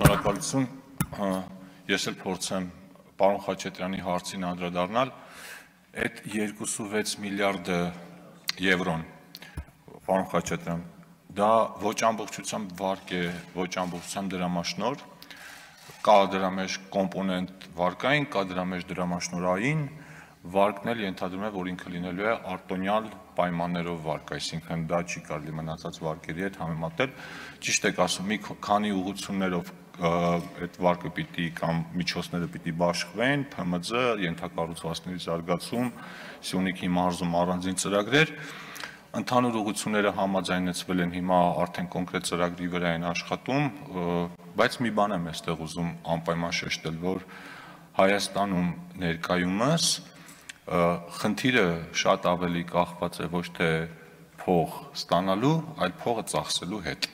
Շնորհակալություն, ես էլ փորձեմ պարոն Խաչատրյանի հարցին անդրադառնալ, այդ 2.6 միլիարդ եվրոն, պարոն Խաչատրյան, դա ոչ ամբողջությամբ վարկ է, ոչ ամբողջությամբ դրամաշնոր, կա դրա մեջ կոմպոնենտ վարկային, կա դրա մեջ դրամաշնորային, վարկն էլ ենթադրում է, որ ինքը լինելու է արտոնյալ պայմաններով վարկ, այսինքն դա չի կարելի մնացած վարկերի հետ համեմատել, ճիշտ եք ասում, մի քանի ուղղություններով այդ վարկը պիտի կամ միջոցները պիտի բաշխվեն, ՓՄԶ, ենթակառուցվածքների զարգացում, Սյունիքի մարզում առանձին ծրագրեր, ընդհանուր ուղղությունները համաձայնեցվել են, հիմա արդեն կոնկրետ ծրագրի վրա են աշխատում, բայց մի բան եմ այստեղ ուզում անպայման շեշտել, որ Հայաստանում ներկայումս խնդիրը շատ ավելի կախված է ոչ թե փող ստանալու, այլ փողը ծախսելու հետ։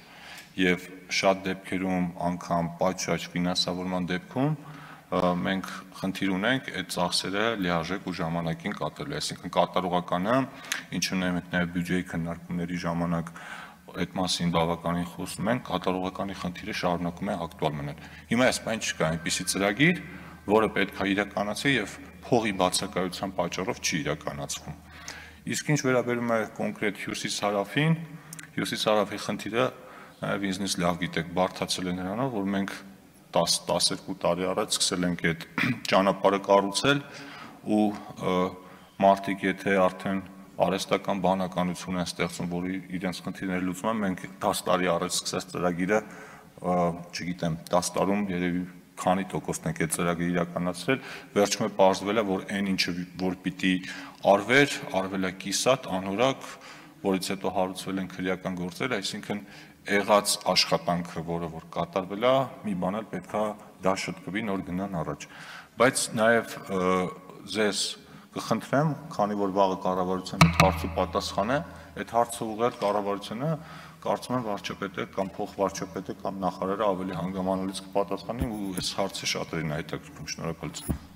Եվ շատ դեպքերում անգամ պատշաճ ֆինանսավորման դեպքում մենք խնդիր ունենք այդ ծախսերը լիարժեք ու ժամանակին կատարելու, այսինքն կատարողականը, ինչու նաև բյուջեի քննարկումների ժամանակ այդ մասին բավականին խոսում ենք, կատարողականի խնդիրը շարունակում է ակտուալ մնալ։ Հիմա այս բան չկա, այնպիսի ծրագիր, որը պետք է իրականացվի եւ փողի բացակայության պատճառով չի իրականացվում։ Իսկ ինչ վերաբերում է կոնկրետ հյուսիս-հարավին, հյուսիս-հարավի խնդիրը նաև ինձնից լավ գիտեք, բարդացել է նրանով, որ մենք 10-12 տարի առաջ սկսել ենք այդ ճանապարհը կառուցել ու մարդիկ եթե արդեն արհեստական բանականություն են ստեղծում, որ իրենց խնդիրները լուծում են, մենք 10 տարի առաջ սկսած ծրագիրը, չգիտեմ, 10 տարում երևի քանի տոկոսն ենք այդ ծրագիրը իրականացրել, վերջում է պարզվել է, որ այն ինչը որ պիտի արվեր, արվել է կիսատ, անորակ, որից հետո հարուցվել են քրեական գործեր, այսինքն եղած աշխատանքը, որը որ կատարվել է, մի բան էլ պետքա դա շտկվի նոր գնան առաջ։ Բայց նաև ձեզ կխնդրեմ, քանի որ վաղը կառավարության այդ հարցը պատասխան է, այդ հարցը ուղղել կառավարությունը Կարծում եմ վարչապետը կամ փոխվարչապետը կամ նախարարը ավելի հանգամանալից կպատասխանին ու այս հարցը շատերին հետաքրքրում, շնորհակալություն։